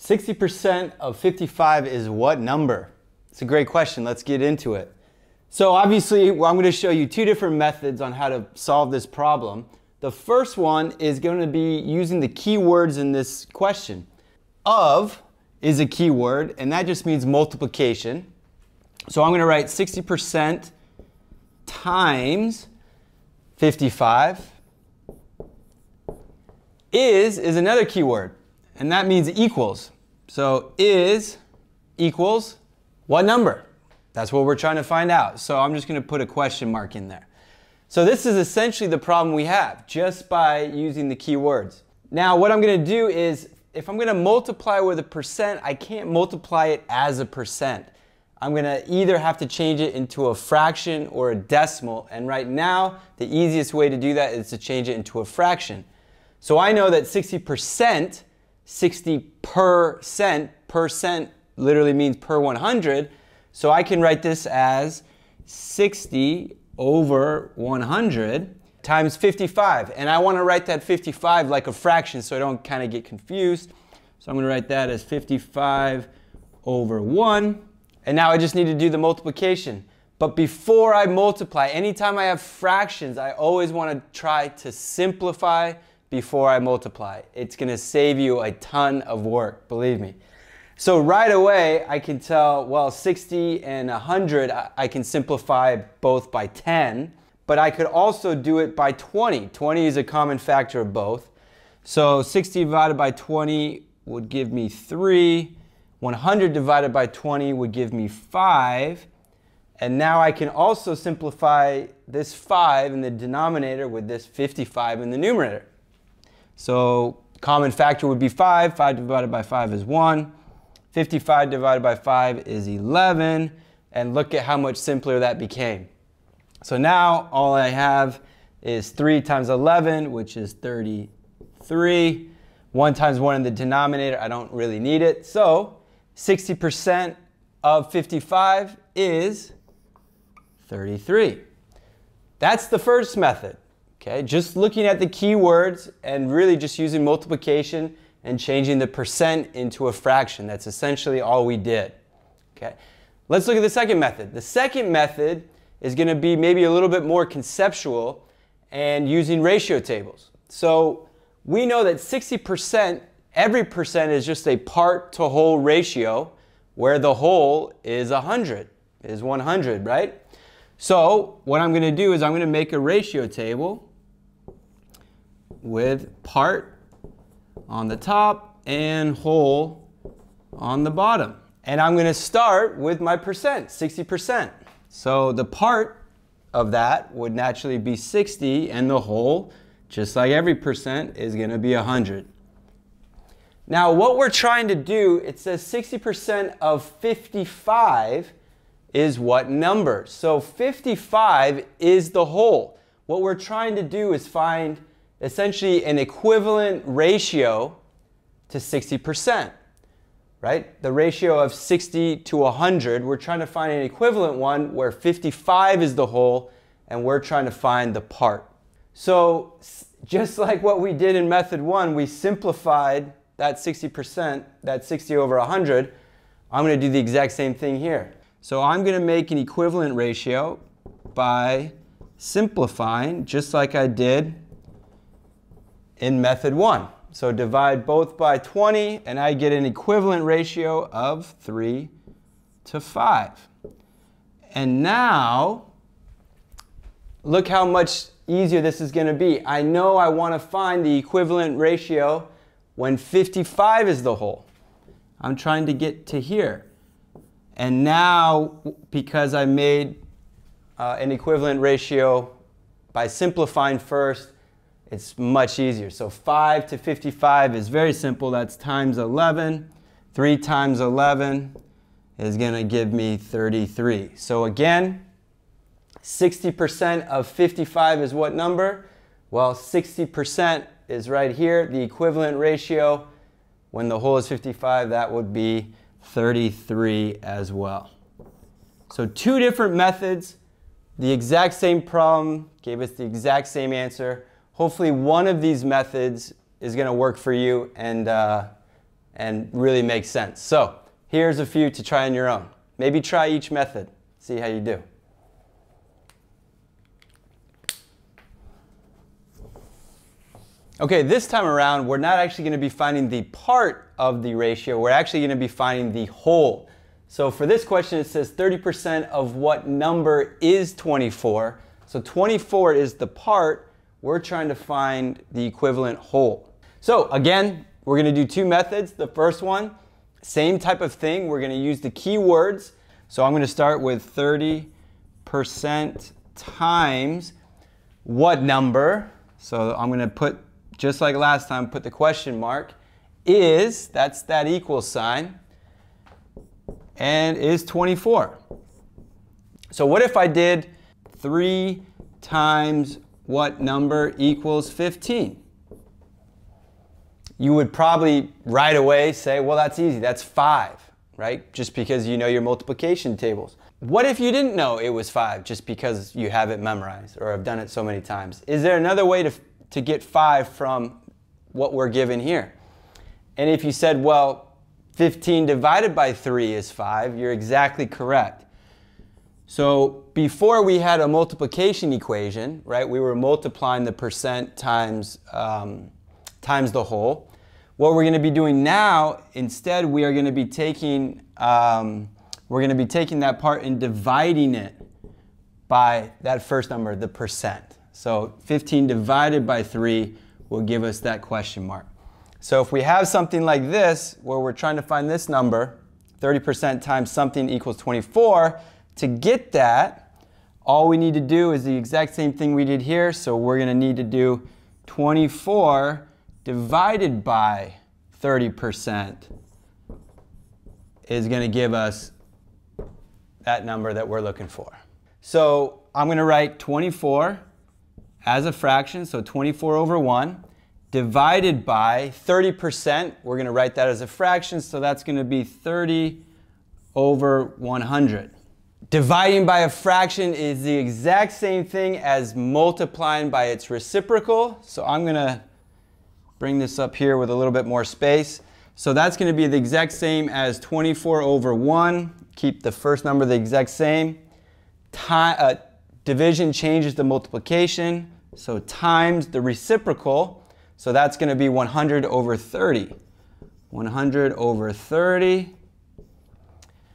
60% of 55 is what number? It's a great question. Let's get into it. So obviously, I'm going to show you two different methods on how to solve this problem. The first one is going to be using the keywords in this question. Of is a keyword, and that just means multiplication. So I'm going to write 60% times 55. Is another keyword, and that means equals. So is equals what number? That's what we're trying to find out. So I'm just going to put a question mark in there. So this is essentially the problem we have just by using the keywords. Now what I'm going to do is, if I'm going to multiply with a percent, I can't multiply it as a percent. I'm going to either have to change it into a fraction or a decimal. And right now, the easiest way to do that is to change it into a fraction. So I know that 60%, 60%, literally means per 100. So I can write this as 60 over 100 times 55. And I want to write that 55 like a fraction so I don't kind of get confused. So I'm going to write that as 55 over 1. And now I just need to do the multiplication. But before I multiply, anytime I have fractions, I always want to try to simplify before I multiply. It's going to save you a ton of work, believe me. So right away, I can tell, well, 60 and 100, I can simplify both by 10, but I could also do it by 20. 20 is a common factor of both. So 60 divided by 20 would give me 3. 100 divided by 20 would give me 5. And now I can also simplify this 5 in the denominator with this 55 in the numerator. So common factor would be 5. 5 divided by 5 is 1. 55 divided by 5 is 11, and look at how much simpler that became. So now all I have is 3 times 11, which is 33. 1 times 1 in the denominator, I don't really need it. So 60% of 55 is 33. That's the first method. Okay, just looking at the keywords and really just using multiplication and changing the percent into a fraction. That's essentially all we did. Okay, let's look at the second method. The second method is going to be maybe a little bit more conceptual and using ratio tables. So we know that 60%, every percent is just a part to whole ratio where the whole is 100, right? So what I'm going to do is I'm going to make a ratio table with part on the top and whole on the bottom. And I'm going to start with my percent, 60%. So the part of that would naturally be 60, and the whole, just like every percent, is going to be 100. Now what we're trying to do, it says 60% of 55 is what number? So 55 is the whole. What we're trying to do is find essentially an equivalent ratio to 60%, right? The ratio of 60 to 100, we're trying to find an equivalent one where 55 is the whole and we're trying to find the part. So just like what we did in method one, we simplified that 60%, that 60 over 100. I'm going to do the exact same thing here. So I'm going to make an equivalent ratio by simplifying just like I did in method one. So divide both by 20, and I get an equivalent ratio of 3 to 5. And now, look how much easier this is going to be. I know I want to find the equivalent ratio when 55 is the whole. I'm trying to get to here. And now, because I made an equivalent ratio by simplifying first, it's much easier. So 5 to 55 is very simple. That's times 11. 3 times 11 is going to give me 33. So again, 60% of 55 is what number? Well, 60% is right here. The equivalent ratio, when the whole is 55, that would be 33 as well. So two different methods, the exact same problem, gave us the exact same answer. Hopefully one of these methods is going to work for you, and and really makes sense. So here's a few to try on your own. Maybe try each method, see how you do. Okay, this time around, we're not actually going to be finding the part of the ratio, we're actually going to be finding the whole. So for this question, it says 30% of what number is 24? So 24 is the part, we're trying to find the equivalent whole. So again, we're going to do two methods. The first one, same type of thing, we're going to use the keywords. So I'm going to start with 30% times what number? So I'm going to put, just like last time, put the question mark, is, that's that equal sign, and is 24. So what if I did 3 times what number equals 15? You would probably right away say, well, that's easy, that's 5, right? Just because you know your multiplication tables. What if you didn't know it was 5 just because you have it memorized or have done it so many times? Is there another way to get 5 from what we're given here? And if you said, well, 15 divided by 3 is 5, you're exactly correct. So before we had a multiplication equation, right, we were multiplying the percent times the whole. What we're going to be doing now, instead, we are going to be taking, that part and dividing it by that first number, the percent. So 15 divided by 3 will give us that question mark. So if we have something like this, where we're trying to find this number, 30% times something equals 24, to get that, all we need to do is the exact same thing we did here. So we're going to need to do 24 divided by 30% is going to give us that number that we're looking for. So I'm going to write 24 as a fraction, so 24/1, divided by 30%. We're going to write that as a fraction, so that's going to be 30/100. Dividing by a fraction is the exact same thing as multiplying by its reciprocal. So I'm going to bring this up here with a little bit more space. So that's going to be the exact same as 24/1. Keep the first number the exact same. Division changes the multiplication, so times the reciprocal, so that's going to be 100/30. 100/30.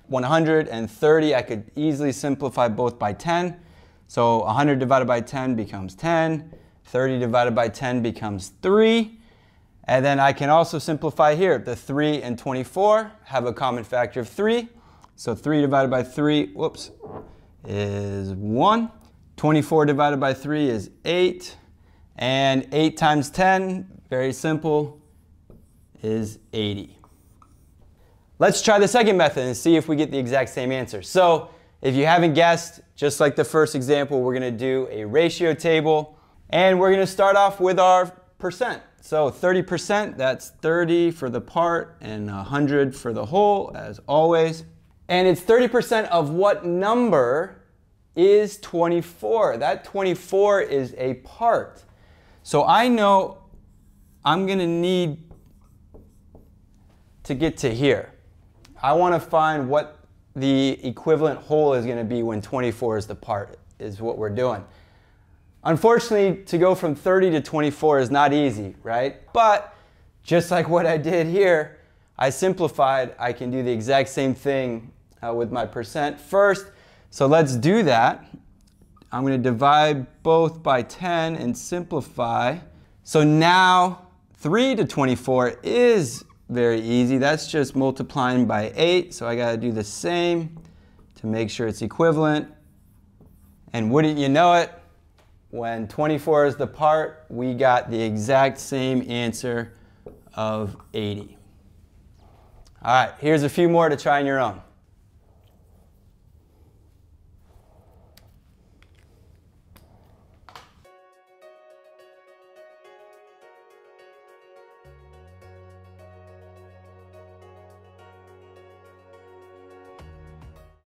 130, I could easily simplify both by 10. So 100 divided by 10 becomes 10. 30 divided by 10 becomes 3. And then I can also simplify here. The 3 and 24 have a common factor of 3. So 3 divided by 3, whoops, is 1. 24 divided by 3 is 8. And 8 times 10, very simple, is 80. Let's try the second method and see if we get the exact same answer. So if you haven't guessed, just like the first example, we're going to do a ratio table. And we're going to start off with our percent. So 30%, that's 30 for the part and 100 for the whole, as always. And it's 30% of what number is 24? That 24 is a part. So I know I'm going to need to get to here. I want to find what the equivalent whole is going to be when 24 is the part, is what we're doing. Unfortunately, to go from 30 to 24 is not easy, right? But just like what I did here, I simplified. I can do the exact same thing with my percent first. So let's do that. I'm going to divide both by 10 and simplify. So now 3 to 24 is very easy. That's just multiplying by 8. So I got to do the same to make sure it's equivalent. And wouldn't you know it, when 24 is the part, we got the exact same answer of 80. All right, here's a few more to try on your own.